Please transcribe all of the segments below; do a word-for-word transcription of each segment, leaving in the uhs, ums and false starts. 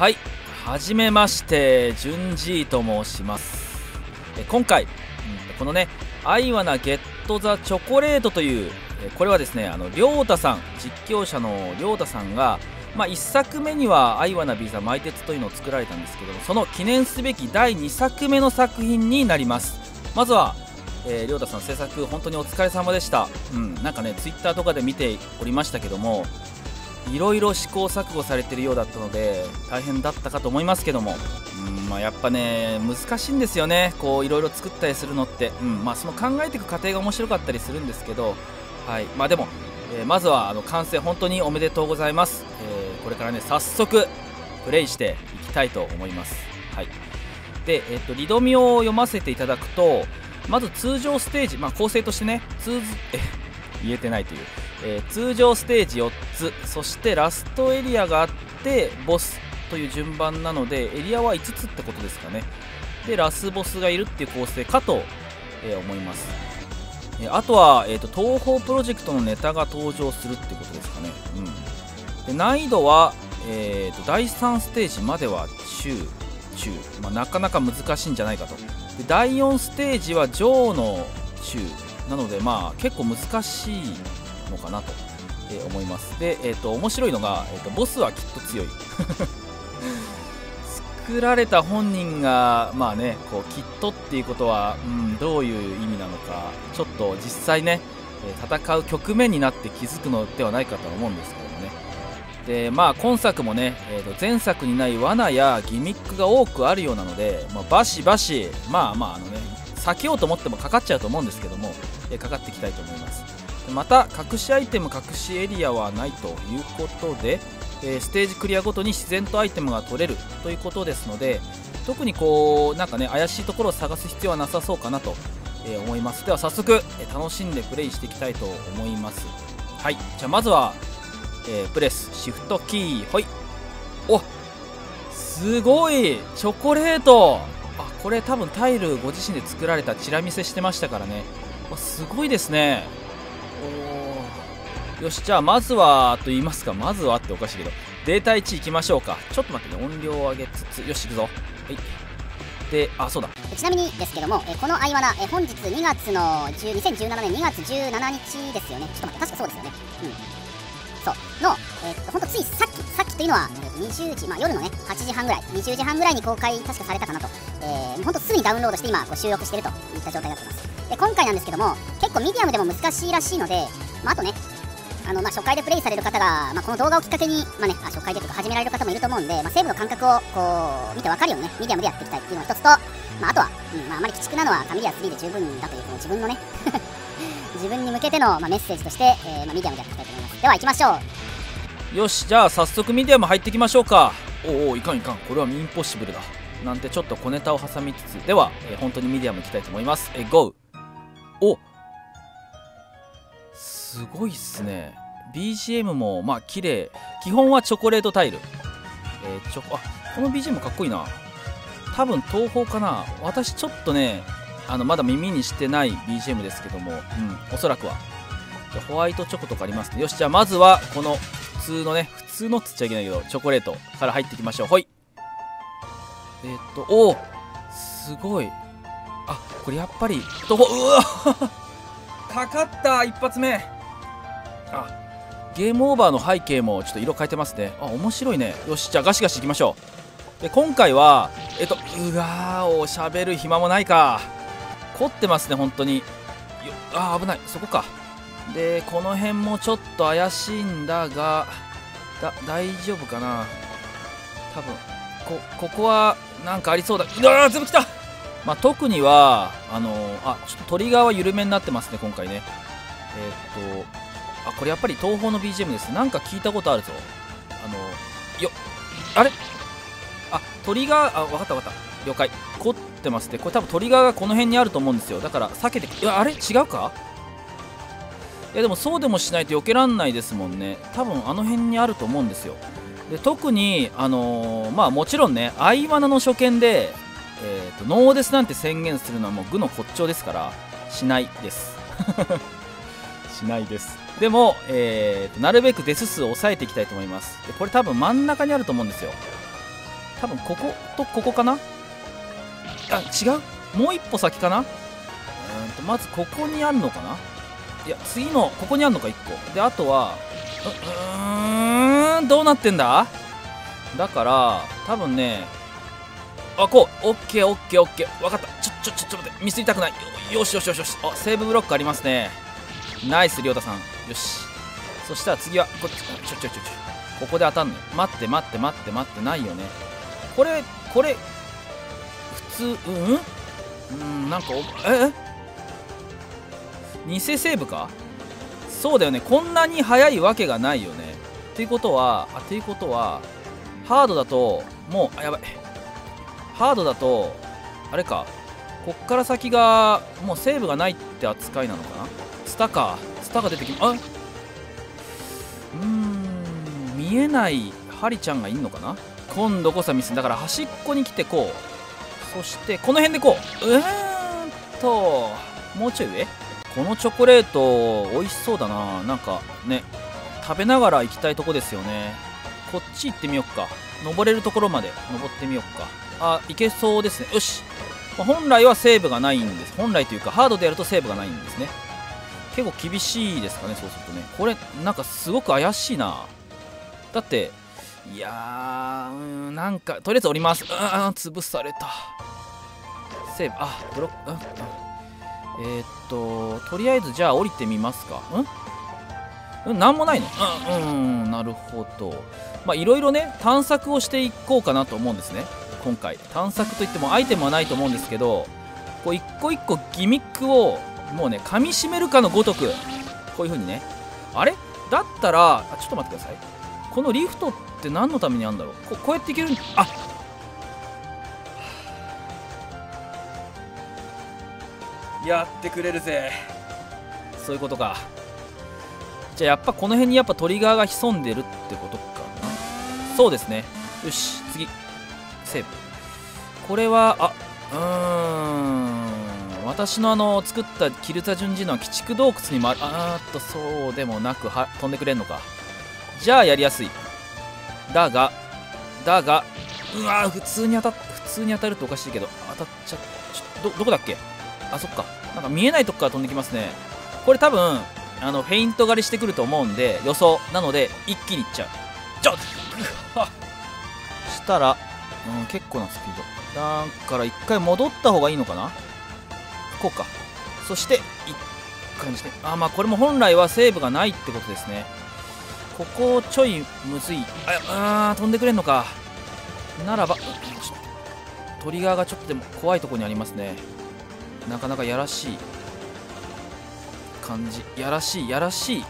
はい、はじめまして、じゅんじいと申します。え今回、このね、アイワナゲット・ザ・チョコレートという、これはですね、あのりょうたさん、実況者のりょうたさんが、まあ、いっさくめには「アイワナビーザマイテツ」というのを作られたんですけども、その記念すべきだいにさくめの作品になります。まずは、えー、りょうたさん制作本当にお疲れ様でした、うん、なんかねツイッターとかで見ておりましたけども、いろいろ試行錯誤されてるようだったので大変だったかと思いますけども、うんまあ、やっぱね難しいんですよね、こういろいろ作ったりするのって、うんまあ、その考えていく過程が面白かったりするんですけど、はいまあ、でも、えー、まずはあの完成本当におめでとうございます。えー、これからね早速プレイしていきたいと思います。はい、で、えーと、リドミを読ませていただくと、まず通常ステージ、まあ、構成としてね通言えてないという、えー、通常ステージよっつ、そしてラストエリアがあってボスという順番なので、エリアはいつつってことですかね。でラスボスがいるっていう構成かと、えー、思います。あとは、えーと、東宝プロジェクトのネタが登場するってことですかね。うん、で難易度は、えーと、だいさんステージまでは中、中、まあ、なかなか難しいんじゃないかと。でだいよんステージは上の中なので、まあ、結構難しいのかなと、えー、思います。で、えーと、面白いのが、えーと、ボスはきっと強い。作られた本人がまあねこうきっとっていうことは、うん、どういう意味なのか、ちょっと実際ね戦う局面になって気づくのではないかと思うんですけどもね。でまあ今作もね、えー、と前作にない罠やギミックが多くあるようなので、まあ、バシバシまあまああのね避けようと思ってもかかっちゃうと思うんですけども、えー、かかっていきたいと思います。また隠しアイテム隠しエリアはないということで、ステージクリアごとに自然とアイテムが取れるということですので、特にこうなんかね怪しいところを探す必要はなさそうかなと思います。では早速楽しんでプレイしていきたいと思います。はい、じゃあまずは、えー、プレスシフトキーほい。おすごいチョコレート、あこれ多分タイルご自身で作られたチラ見せしてましたからね、すごいですね。よし、じゃあまずはと言いますか、まずはっておかしいけどデータいちいきましょうか。ちょっと待ってね、音量を上げつつ、よし行くぞ。はいで、あそうだ、ちなみにですけども、このアイワナ本日にがつのにせんじゅうななねんにがつじゅうしちにちですよね。ちょっと待って、確かそうですよね。うんそうの、えー、ほんとついさっきさっきというのはにじゅうじ、まあ、夜のねはちじはんぐらい、にじゅうじはんぐらいに公開確かされたかなと、えー、ほんとすぐにダウンロードして今こう収録しているといった状態になってます。で今回なんですけども、結構ミディアムでも難しいらしいので、まあ、あとねあのまあ初回でプレイされる方が、まあ、この動画をきっかけに、まあね、あ初回でとか始められる方もいると思うんで、まあ、セーブの感覚をこう見て分かるようにねミディアムでやっていきたいっていうのが一つと、まあ、あとは、うんまあ、あまり鬼畜なのはファミリアスリーで十分だという、この自分のね自分に向けての、まあ、メッセージとして、えーまあ、ミディアムでやっていきたいと思います。では行きましょう。よし、じゃあ早速ミディアム入っていきましょうか。おおいかんいかん、これはインポッシブルだなんてちょっと小ネタを挟みつつ、では、えー、本当にミディアムいきたいと思います。えー、ゴー。おすごいっすね。 ビージーエム もまあ綺麗、基本はチョコレートタイル、えー、ちょあこの ビージーエム かっこいいな。多分東宝かな、私ちょっとねあのまだ耳にしてない ビージーエム ですけども、うん、おそらくはじゃホワイトチョコとかありますね。よし、じゃあまずはこの普通のね普通のっつっちゃいけないけどチョコレートから入っていきましょう。ほい。えー、っとおおすごい、あこれやっぱり東宝、うわかかった一発目。あゲームオーバーの背景もちょっと色変えてますね。あ面白いね。よし、じゃあガシガシいきましょう。で今回はえっとうわーおしゃべる暇もないか、凝ってますね本当に。あ危ない、そこか。でこの辺もちょっと怪しいんだがだ大丈夫かな、多分こここはなんかありそうだ。うわー全部来た、まあ、特にはあのー、あちょっとトリガーは緩めになってますね今回ね。えー、っとあこれやっぱり東宝の ビージーエム です。なんか聞いたことあるぞ。あのよあれあトリガー、あ分かった分かった、了解。凝ってますねこれ。多分トリガーがこの辺にあると思うんですよ。だから避けて、いやあれ違うか、いやでもそうでもしないと避けらんないですもんね。多分あの辺にあると思うんですよ。で特にあのー、まあもちろんねアイワナの初見で、えー、とノーデスなんて宣言するのはもう愚の骨頂ですから、しないですしないです。でも、えー、なるべくデス数を抑えていきたいと思います。でこれ多分真ん中にあると思うんですよ。多分こことここかな。あ、違う、もう一歩先かな。うーんとまずここにあるのかな。いや次のここにあるのかいっこで、あとは う, うーんどうなってんだ。だから多分ね、あ、こう、オッケーオッケーオッケー、わかった。ちょちょちょちょ待って、ミスりたくない。 よ, よしよしよしよし。あ、セーブブロックありますね。ナイス亮太さん。よし、そしたら次はこっち。ちょちょちょちょ、ここで当たんの。待って待って待って待ってないよねこれ。これ普通、うんうん、なんかえ偽セーブか。そうだよね、こんなに早いわけがないよね。っていうことはあっていうことはハードだともう、あ、やばい。ハードだとあれか、こっから先がもうセーブがないって扱いなのかな。ツタか、ツタが出てきま、あ、うーん、見えないハリちゃんがいんのかな。今度こそミス。だから端っこに来てこう、そしてこの辺でこう、うーんともうちょい上。このチョコレート美味しそうだな。なんかね、食べながら行きたいとこですよね。こっち行ってみよっか。登れるところまで登ってみよっか。あ、行けそうですね。よし、まあ、本来はセーブがないんです。本来というかハードでやるとセーブがないんですね。結構厳しいですかね、そうするとね。これなんかすごく怪しいな。だっていやー、うーん、なんかとりあえず降ります。ああ、潰された。セーブ、あ、ブロック、うん、えー、っととりあえずじゃあ降りてみますか。うんうん、なんもないの。うん、うん、なるほど。まあいろいろね、探索をしていこうかなと思うんですね、今回。探索といってもアイテムはないと思うんですけど、こう一個一個ギミックをもうね、噛みしめるかのごとく、こういう風にね。あれだったら、あ、ちょっと待ってください。このリフトって何のためにあるんだろう。こ, こうやっていけるん、あ、やってくれるぜ。そういうことか。じゃあやっぱこの辺にやっぱトリガーが潜んでるってことかな。そうですね。よし、次セーブ。これは、あ、うーん、私のあの作ったキルタ順次の鬼畜洞窟にもある。あーっと、そうでもなくは飛んでくれんのか。じゃあやりやすい。だがだがうわー、普通に当たっ普通に当たるとおかしいけど、当たっちゃった。どどこだっけ。あ、そっか、なんか見えないとこから飛んできますね。これ多分あのフェイント狩りしてくると思うんで、予想なので一気にいっちゃう。ちょっしたら、うん、結構なスピードだから一回戻った方がいいのかな。こうか、そしていっ感じで、あ、まあこれも本来はセーブがないってことですね。ここちょいむずい。ああ、飛んでくれんのか。ならばトリガーがちょっとでも怖いところにありますね。なかなかやらしい感じ、やらしいやらしい。い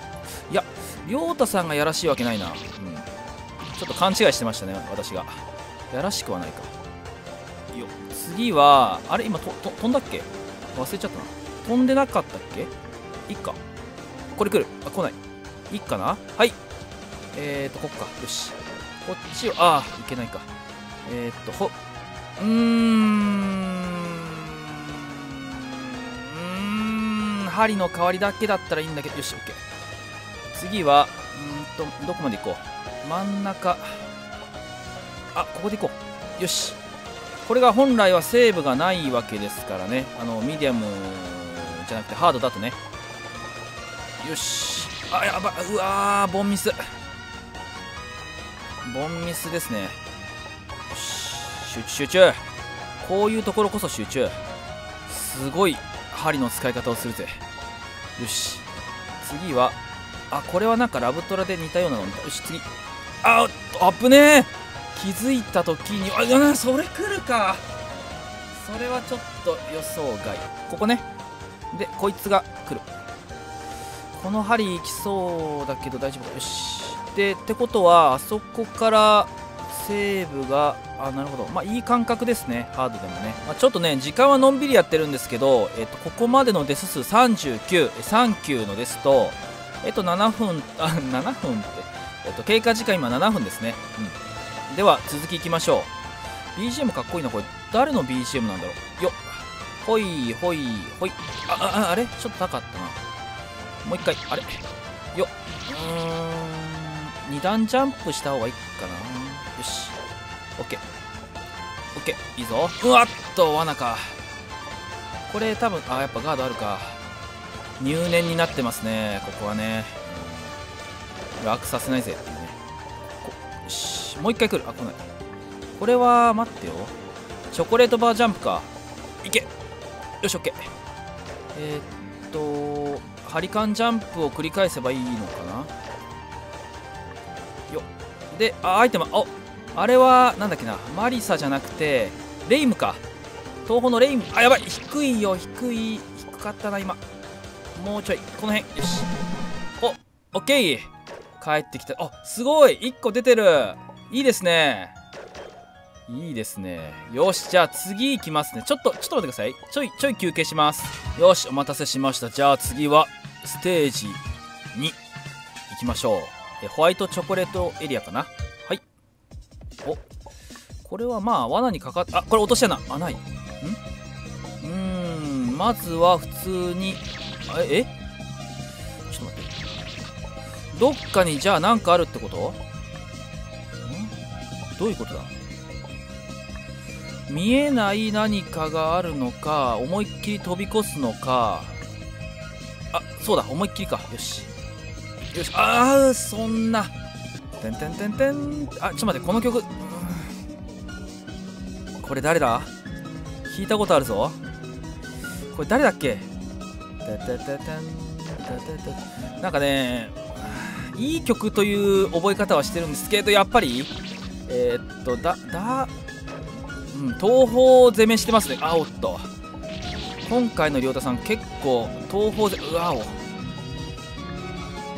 や、亮太さんがやらしいわけないな。うん、ちょっと勘違いしてましたね、私が。やらしくはないかよ。次はあれ、今とと飛んだっけ。忘れちゃったな。飛んでなかったっけ。いっか、これ来る。あ、来ない。いっかな。はい、えーとこっか。よし、こっちを、ああ、いけないか。えーとほうーん針の代わりだけだったらいいんだけど、よし、オッケー。次はんーとどこまで行こう。真ん中、あ、ここで行こう。よし、これが本来はセーブがないわけですからね。あのミディアムじゃなくてハードだとね。よし、あ、やば、うわー、ボンミスボンミスですね。よし、集中集中、こういうところこそ集中。すごい針の使い方をするぜ。よし、次は、あ、これはなんかラブトラで似たようなのを見た。よし、次、あっ、危ねえ、気づいた時に、あ、いや、それ来るか。それはちょっと予想外。ここね、でこいつが来る。この針行きそうだけど大丈夫か。よし、でってことはあそこからセーブが、あ、なるほど。まあいい感覚ですね、ハードでもね。まあ、ちょっとね、時間はのんびりやってるんですけど、えっと、ここまでのデス数さんじゅうきゅう、さんじゅうきゅうのですと、えっとななふん、あ、ななふんって、えっと、経過時間今ななふんですね。うん。では、続きいきましょう。ビージーエム かっこいいな、これ。誰の ビージーエム なんだろう。よっ。ほいほいほい。あ、あ、あれちょっと高かったな。もう一回、あれよっ。うーん、に段ジャンプした方がいいかな。よし、オッケー。オッケー、いいぞ。うわっと罠かこれ。多分あ、やっぱガードあるか。入念になってますね、ここはね。楽させないぜっていうね。よし、もう一回来る。あ、来ない。これは待ってよ、チョコレートバージャンプか。いけ、よし、オッケー。えー、っとハリカンジャンプを繰り返せばいいのかな。よっで、あ、アイテム、あ、あれはなんだっけな、マリサじゃなくてレイムか。東宝のレイム。あ、やばい、低いよ、低い、低かったな今。もうちょい、この辺。よし、お、オッケー、帰ってきた。あ、すごい、いっこ出てる。いいですね、いいですね。よし、じゃあ次行きますね。ちょっとちょっと待ってください。ちょいちょい休憩します。よし、お待たせしました。じゃあ次はステージに行きましょう。えホワイトチョコレートエリアかな。はい。お、これはまあ罠にかかっ、あ、これ落とし穴、あ、ない。んうーん、まずは普通に、あ、え、ちょっと待って、どっかにじゃあなんかあるってことん、どういうことだ。見えない何かがあるのか、思いっきり飛び越すのか。あ、そうだ、思いっきりか。よしよし、ああ、そんなてんてんてんてん。あ、ちょっと待って、この曲、うん、これ誰だ、聞いたことあるぞ。これ誰だっけ。なんかね、いい曲という覚え方はしてるんですけど、やっぱりえー、っとだだうん、東宝攻めしてますね。あ、おっと、今回の亮太さん結構東宝攻め、うわお、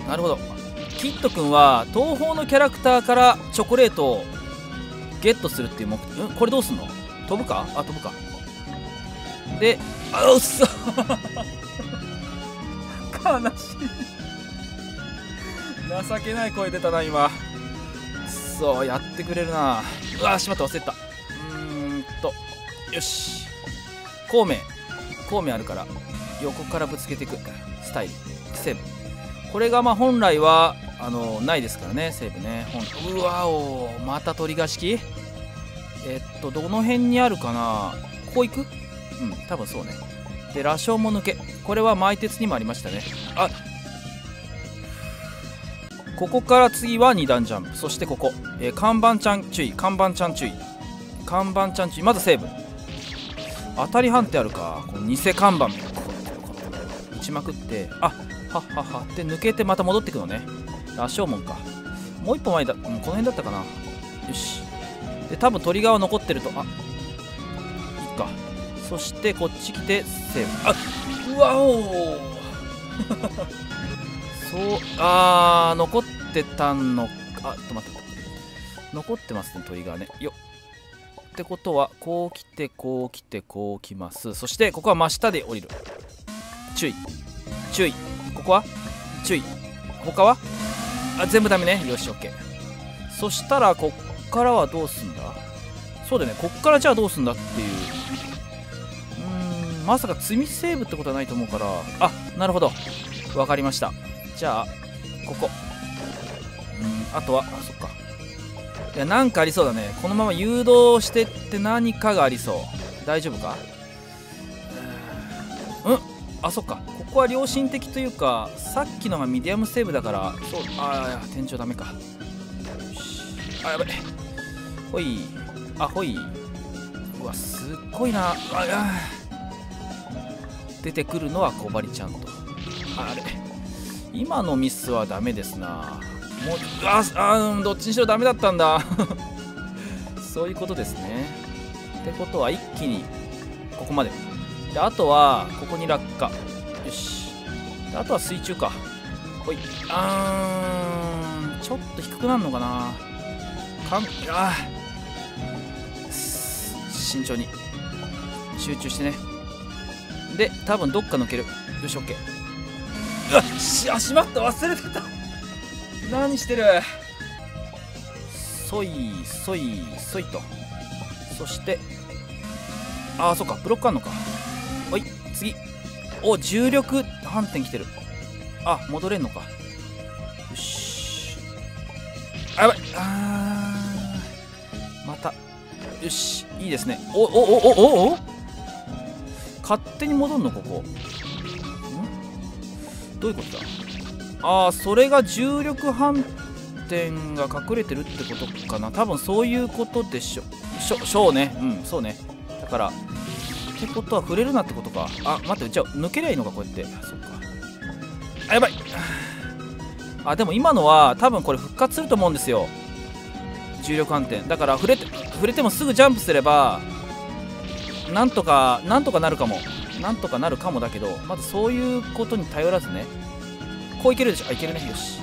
なるほど。キッドくんは東宝のキャラクターからチョコレートをゲットするっていう目的。ん、これどうすんの、飛ぶか。あ、飛ぶか。で、あ、うっそ悲しい情けない声出たな今。くそ、やってくれるな。うわ、しまった、忘れた。よし、孔明、孔明あるから横からぶつけていくスタイル、セーブ。これがまあ本来はあのないですからね、セーブね。うわお、また鳥が式。えっとどの辺にあるかな、ここ行く。うん、多分そうね。で、羅生門抜け、これは埋鉄にもありましたね。あ、ここから次はに段ジャンプ。そしてここ、えー、看板ちゃん注意、看板ちゃん注意、看板ちゃん注意。まずセーブ。当たり判定あるか。この偽看板打ちまくって、あっ、はっはっはって抜けてまた戻ってくのね。羅生門か、もう一歩前だ、うん、この辺だったかな。よし、で多分トリガーは残ってると。あ、いっか。そしてこっち来てセーブ。あっ、うわおそう、あー、残ってたのか。あ、ちょっと待って、残ってますねトリガーね。よっ、ってことはこう来てこう来てこう来ます。そしてここは真下で降りる、注意注意。ここは注意、他はあ、全部ダメね。よし、 OK。 そしたらこっからはどうすんだ。そうだね、こっからじゃあどうすんだっていう。うーん、まさか積みセーブってことはないと思うから。あ、なるほど、分かりました。じゃあここ、うん、あとは、あ、そっか、いや、なんかありそうだね。このまま誘導してって何かがありそう。大丈夫か。うん、あ、そっか、ここは良心的というか、さっきのがミディアムセーブだから。そう、ああ、天井ダメか。よし、あ、やばい、ほい、あ、ほい。うわ、すっごいな。ああ、出てくるのは小針ちゃんと。あ、あれ、今のミスはダメですな。もう、ああ、どっちにしろダメだったんだそういうことですね。ってことは一気にここまでで、あとはここに落下。よし、であとは水中か。ほい、あー、ちょっと低くなるのかな。かん、あ、慎重に集中してね。で、多分どっか抜ける。よし、 OK。 うわ、し、あ、しまった、忘れてた、何してる。そいそいそいと。そして、ああ、そっか、ブロックあんのか。おい、次、お、重力反転きてる。あ、戻れんのか。よし、あ、やばい、あ、またよし、いいですね。おおおおおお、勝手に戻んのここ。んどういうことだ。ああ、それが重力反転が隠れてるってことかな。多分そういうことでしょ。しょ、しょうね。うん、そうね。だから、ってことは触れるなってことか。あ、待って、じゃあ抜けりゃいいのか、こうやって。そっか。あ、やばい。あ、でも今のは多分これ復活すると思うんですよ。重力反転。だから触れて、触れてもすぐジャンプすれば、なんとか、なんとかなるかも。なんとかなるかもだけど、まずそういうことに頼らずね。こういけるでしょ。あ、いけるね。よし。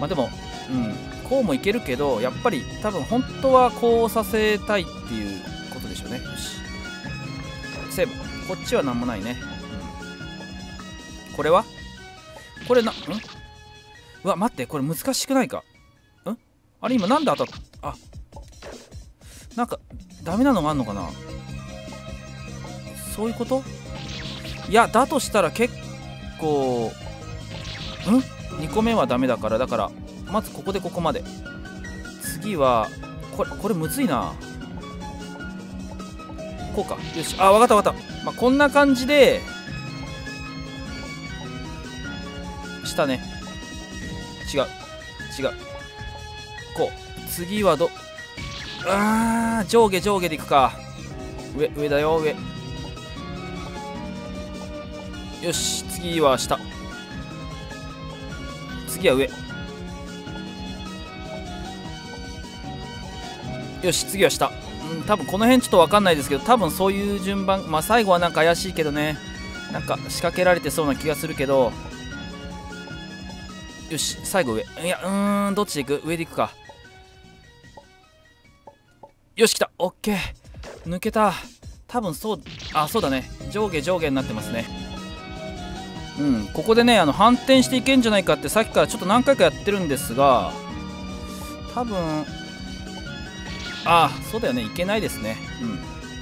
まあでも、うん、こうもいけるけど、やっぱり多分本当はこうさせたいっていうことでしょうね。よし。セーブ。こっちはなんもないね。うん、これはこれな、んうわ、待って、これ難しくないか。んあれ、今なんで当たったあ、なんか、ダメなのがあんのかな。そういうこと。いや、だとしたら結構、ん ?に 個目はダメだから、だからまずここでここまで。次はこれ、これむずいな。こうか。よし。あ、わかったわかった、まあ、こんな感じでしたね。違う違う、こう。次はどあー上下上下でいくか。上上だよ、上。よし、次は下。次は上。よし、次は下。うん、多分この辺ちょっと分かんないですけど、多分そういう順番。まあ最後はなんか怪しいけどね、なんか仕掛けられてそうな気がするけど。よし、最後上。いや、うーん、どっちでいく？上でいくか。よし、来た。オッケー、抜けた。多分そう、あ、そうだね、上下上下になってますね。うん、ここでね、あの反転していけんじゃないかってさっきからちょっと何回かやってるんですが、多分、ああ、そうだよね、いけないですね。う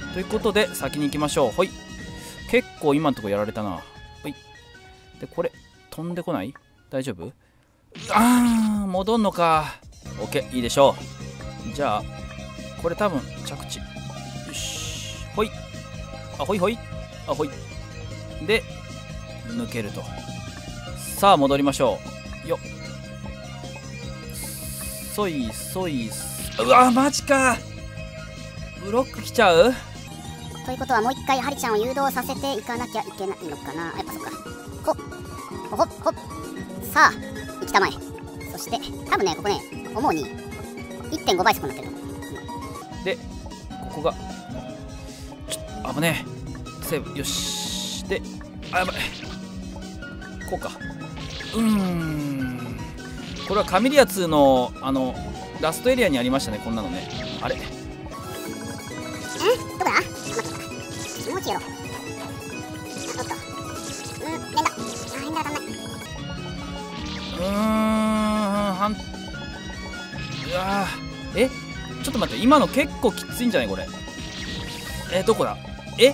ん、ということで先に行きましょう。ほい。結構今のところやられたな。ほい。でこれ飛んでこない？大丈夫？ああ、戻んのか。オッケー、いいでしょう。じゃあこれ多分着地。よし。ほい。あ、ほいほい。あ、ほい。で抜けると。さあ戻りましょう。よっ、そいそい。うわ、マジか。ブロック来ちゃうということは、もう一回ハリちゃんを誘導させていかなきゃいけないのかな。やっぱそうか。ほっほっほっ。さあ行きたまえ。そして多分ね、ここね、思うに いってんご 倍速になってると思う。でここがちょっと危ねえ。セーブ。よし。で、あ、やばい。こうか。うーん、これはカミリアツーのあのラストエリアにありましたね、こんなのね。あれ、え、どこだ。待って、もうちょいやろう。おっと、うん、連打。連打当たんない。うーん、はん、うわー、え、ちょっと待って、今の結構きついんじゃないこれ。え、どこだ。え、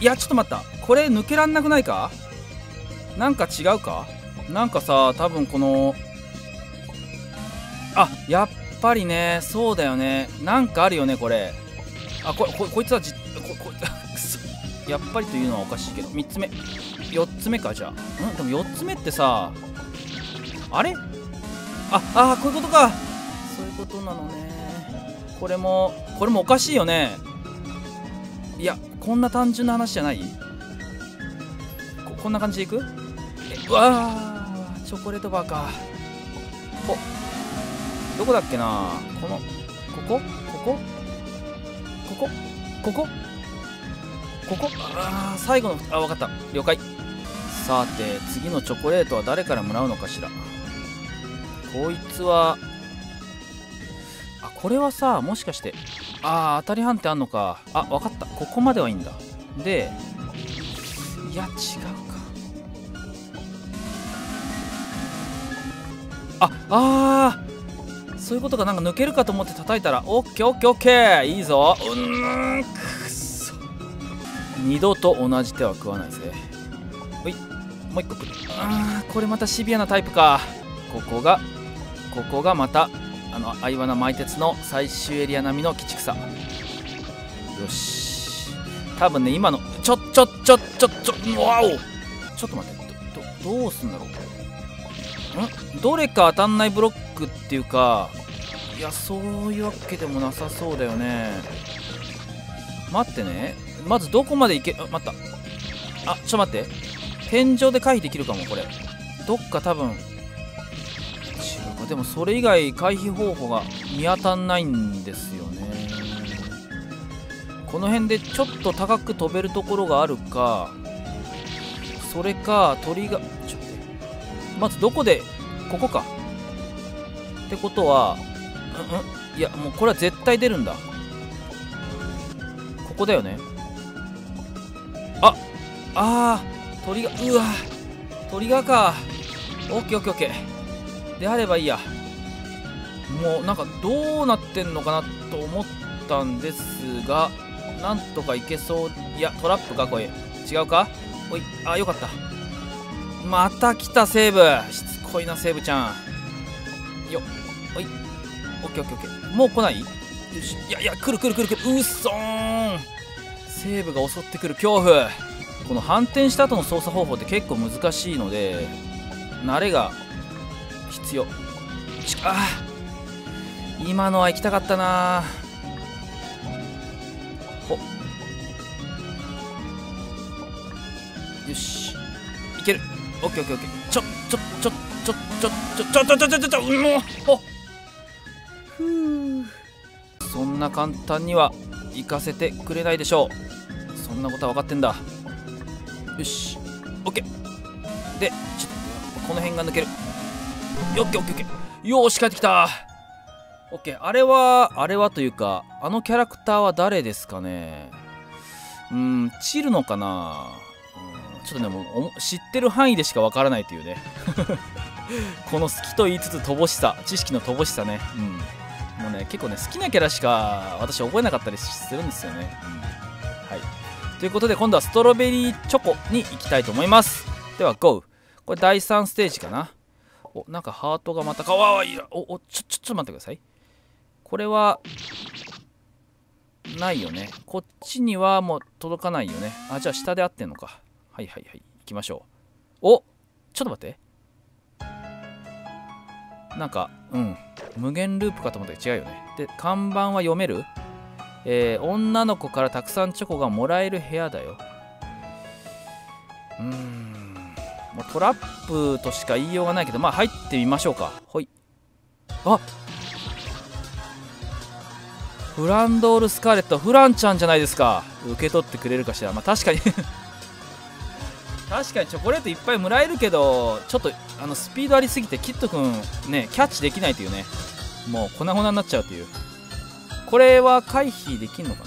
いや、ちょっと待った、これ抜けらんなくないか。なんか違うか。なんかさ、多分この、あ、やっぱりね、そうだよね、なんかあるよねこれ。あ、こここいつはじここくそ、やっぱりというのはおかしいけど、みっつめよっつめか。じゃあ、んでもよっつめってさ、あれ、ああ、こういうことか。そういうことなのね。これもこれもおかしいよね。いや、こんな単純な話じゃない。 こ, こんな感じでいく。え、うわー、チョコレートバーか。こどこだっけな。このここここここここここ。あー、最後の、あ、分かった、了解。さて次のチョコレートは誰からもらうのかしら。こいつは、あ、これはさ、もしかして、ああ、当たり判定あんのか。あ、分かった、ここまではいいんだ。で、いや違うか。ああー、そういうことか。なんか抜けるかと思って叩いたら、オッケーオッケーオッケー、いいぞ。うーん、くっそ、二度と同じ手は食わないぜ。ほい、もう一個来る。あー、これまたシビアなタイプか。ここがここがまたあのアイワナマイテツの最終エリア並みの鬼畜さ。よし、多分ね今のちょちょちょちょちょわお、ちょっと待って、どどどうすんだろう。ん、どれか当たんないブロックっていうか、いやそういうわけでもなさそうだよね。待ってね、まずどこまで行け、あ待った、あちょっと待って、天井で回避できるかもこれ。どっか多分でもそれ以外回避方法が見当たんないんですよね。この辺でちょっと高く飛べるところがあるか、それか鳥がちょっとまずどこで、ここかってことは、うんうん、いやもうこれは絶対出るんだ、ここだよね。ああー鳥が、うわ鳥がか、オッケーオッケーオッケーであればいいや。もうなんかどうなってんのかなと思ったんですが、なんとかいけそう。いやトラップかこれ、違うか、おい、あよかった、また来たセーブ、しつこいなセーブちゃんよ。おい、オッケーオッケーオッケー、もう来ない、よし、いやいや来る来る来る来る、うっそーん、セーブが襲ってくる恐怖。この反転した後の操作方法って結構難しいので慣れが必要。あー今のは行きたかったな。ほよしいける、オッケーオッケーオッケー、ちょちょちょちょちょちょちょちょちょちょちょちょちょ、もうほふう、そんな簡単には行かせてくれないでしょう。そんなことは分かってんだ。よしオッケーで、ちょっとこの辺が抜ける、オッケーオッケーオッケー、よーし帰ってきた。オッケー、あれはあれはというかあのキャラクターは誰ですかね。うーん、チルノかな。うん、ちょっとねもう知ってる範囲でしかわからないというねこの好きと言いつつ乏しさ、知識の乏しさね。うん、もうね結構ね好きなキャラしか私覚えなかったりするんですよね。うん、はい、ということで今度はストロベリーチョコに行きたいと思います。では ゴー。 これだいさんステージかな。お、なんかハートがまたかわいい。おお、ちょ、ちょっと待ってください。これは、ないよね。こっちにはもう届かないよね。あ、じゃあ下で合ってんのか。はいはいはい。行きましょう。お、ちょっと待って。なんか、うん。無限ループかと思ったけど違うよね。で、看板は読める？えー、女の子からたくさんチョコがもらえる部屋だよ。うーん。もうトラップとしか言いようがないけど、まあ入ってみましょうか。ほい。あ、フランドール・スカーレット、フランちゃんじゃないですか。受け取ってくれるかしら。まあ確かに確かにチョコレートいっぱいもらえるけど、ちょっとあのスピードありすぎてキッド君ねキャッチできないというね、もう粉々になっちゃうという。これは回避できんのかな。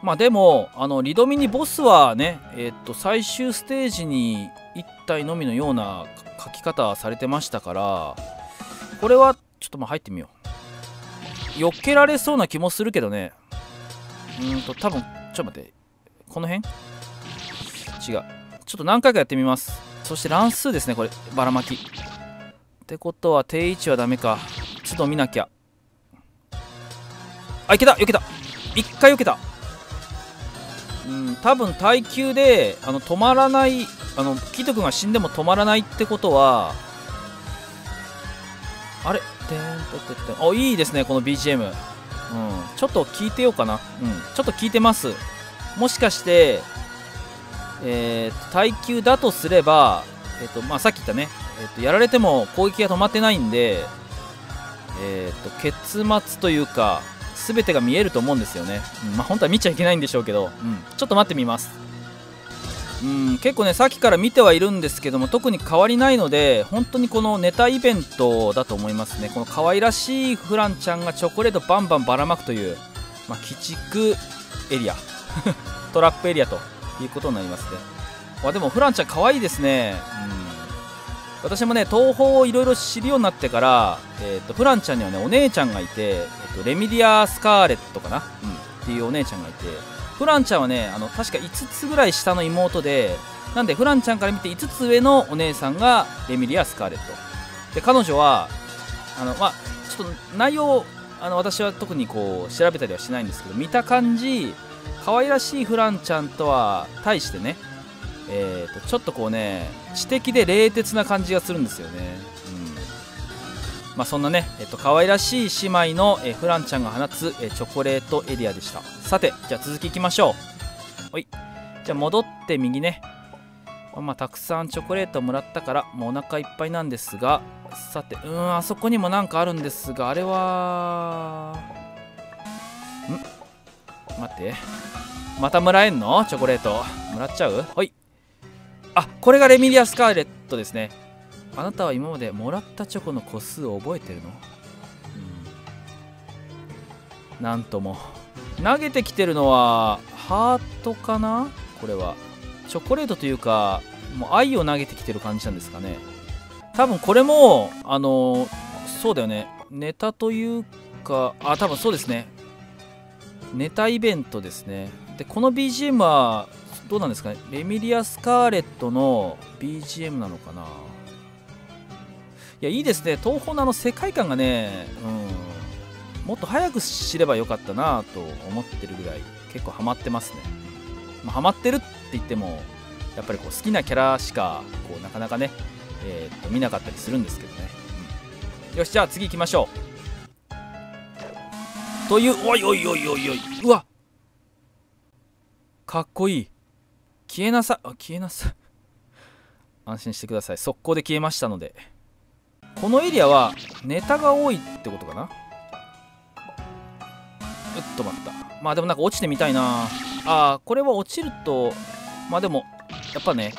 まあでもあのリドミニボスはね、えー、っと最終ステージにいったいのみのような書き方されてましたから、これはちょっとまあ入ってみよう。避けられそうな気もするけどね。うーんと多分ちょっと待って、この辺違う、ちょっと何回かやってみます。そして乱数ですね、こればらまきってことは定位置はダメか。ちょっと見なきゃ。あいけた、避けた、いっかい避けた。うん、多分耐久であの止まらない、あのキト君が死んでも止まらないってことは、あれてんてんてん、おいいですねこの ビージーエム、うん、ちょっと聞いてようかな、うん、ちょっと聞いてます。もしかして、えー、耐久だとすれば、えーとまあ、さっき言ったね、えーとやられても攻撃が止まってないんで、えーと結末というか全てが見えると思うんですよね、うん、まあ本当は見ちゃいけないんでしょうけど、うん、ちょっと待ってみます。うん、結構ねさっきから見てはいるんですけども、特に変わりないので本当にこのネタイベントだと思いますね。この可愛らしいフランちゃんがチョコレートバンバンばらまくという、まあ、鬼畜エリアトラップエリアということになりますね。わでもフランちゃん可愛いですね、うん、私もね東宝をいろいろ知るようになってから、えー、とフランちゃんにはねお姉ちゃんがいて、えー、とレミディア・スカーレットかな、うん、っていうお姉ちゃんがいて、フランちゃんはねあの確かいつつぐらい下の妹で、なんでフランちゃんから見ていつつ上のお姉さんがレミリア・スカーレットで、彼女はあの、まあ、ちょっと内容あの私は特にこう調べたりはしないんですけど、見た感じ可愛らしいフランちゃんとは対してね、えー、とちょっとこうね知的で冷徹な感じがするんですよね。うん、まあ、そんなね、えー、と可愛らしい姉妹の、えー、フランちゃんが放つ、えー、チョコレートエリアでした。さてじゃあ続きいきましょう。はい、じゃあ戻って右ね。まあ、たくさんチョコレートもらったからもうお腹いっぱいなんですが、さてうーんあそこにもなんかあるんですが、あれはん待って、またもらえんのチョコレートもらっちゃう。はい、あこれがレミリア・スカーレットですね。あなたは今までもらったチョコの個数を覚えてるの、うん、なんとも投げてきてるのはハートかな。これはチョコレートというかもう愛を投げてきてる感じなんですかね。多分これもあのそうだよね、ネタというか、あ多分そうですね、ネタイベントですね。でこの ビージーエム はどうなんですかね、レミリア・スカーレットの ビージーエム なのかな。いやいいですね、東宝のあの世界観がね、うん、もっと早く知ればよかったなと思ってるぐらい結構ハマってますね。まあ、ハマってるって言ってもやっぱりこう好きなキャラしかこうなかなかね、えー、と見なかったりするんですけどね、うん、よしじゃあ次行きましょう。というおいおいおいおいおい、うわかっこいい、消えなさあ消えなさ安心してください、速攻で消えましたので。このエリアはネタが多いってことかな。うっと待った、まあでもなんか落ちてみたいなあ。これは落ちるとまあでもやっぱね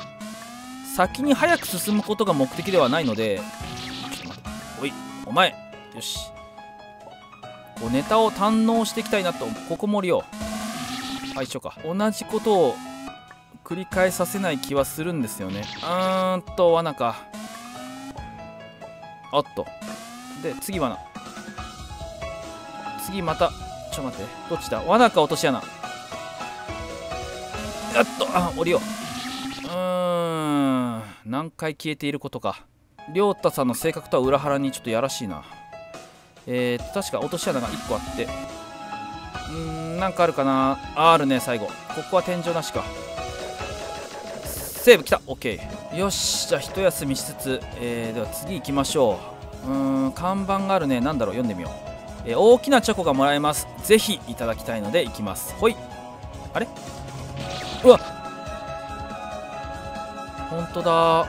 先に早く進むことが目的ではないので、ちょっと待って、おいお前よしこうネタを堪能していきたいなと。ここも降りよう、あ一緒か。同じことを繰り返させない気はするんですよね。うーんと罠か、あっとで次罠、次またちょっと待って、どっちだ、罠か落とし穴、やっとあ降りよう。うーん何回消えていることか。亮太さんの性格とは裏腹にちょっとやらしいな。えー、確か落とし穴がいっこあって、うーんなんかあるかな、 あ, あるね最後。ここは天井なしか、セーブきた OK。 よしじゃあ一休みしつつ、えー、では次行きましょう。うーん看板があるね、なんだろう読んでみよう、えー、大きなチョコがもらえます、ぜひいただきたいので行きます。ほいあれうわ本当だ、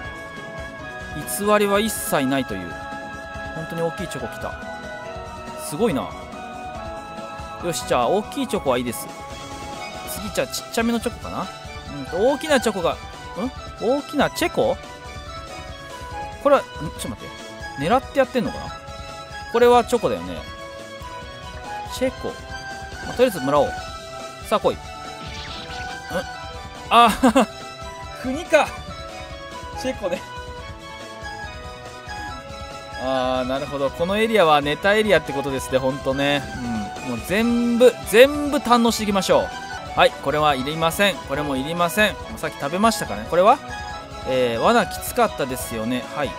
偽りは一切ないという。本当に大きいチョコ来た、すごいな。よしじゃあ大きいチョコはいいです。次じゃあちっちゃめのチョコかな、うん、大きなチョコがん大きなチェコ、これはんちょっと待って狙ってやってんのかな。これはチョコだよね、チェコ、まあ、とりあえずもらおう。さあ来い、ああ国かチェコね。ああなるほど、このエリアはネタエリアってことですね。ほんとね、うん、もう全部全部堪能していきましょう。はい、これはいりません、これもいりません、さっき食べましたからね。これは、えー、罠きつかったですよね。はい、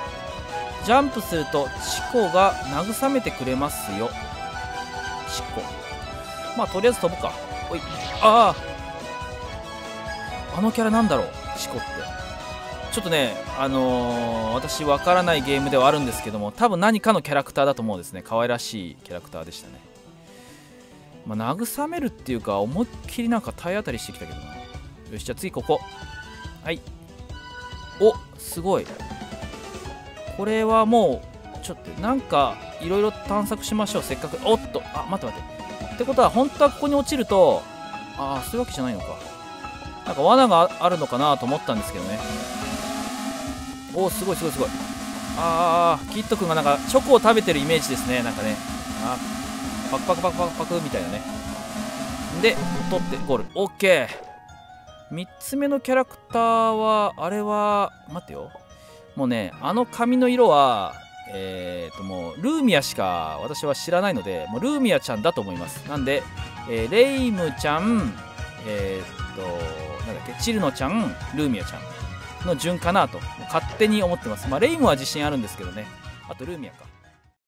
ジャンプするとチコが慰めてくれますよ、チコ、まあとりあえず飛ぶか。おいあああのキャラなんだろうチコって、ちょっとねあのー、私わからないゲームではあるんですけども、多分何かのキャラクターだと思うんですね。可愛らしいキャラクターでしたね。まあ、慰めるっていうか思いっきりなんか体当たりしてきたけどな。よしじゃあ次ここ、はいおすごい、これはもうちょっとなんかいろいろ探索しましょう、せっかく。おっとあ待って待ってってことは本当はここに落ちるとああそういうわけじゃないのか、なんか罠があるのかなと思ったんですけどね。おおすごいすごいすごい、ああキッドくんがなんかチョコを食べてるイメージですね、なんかね、あパクパクパクパクパクみたいなね。で取ってゴール OK。 みっつめのキャラクターはあれは待ってよ、もうねあの髪の色はえー、ともうルーミアしか私は知らないので、もうルーミアちゃんだと思います。なんで、えー、レイムちゃん、えー、っとなんだっけチルノちゃん、ルーミアちゃんの順かなと勝手に思ってます。まあ、レイムは自信あるんですけどね、あとルーミアか。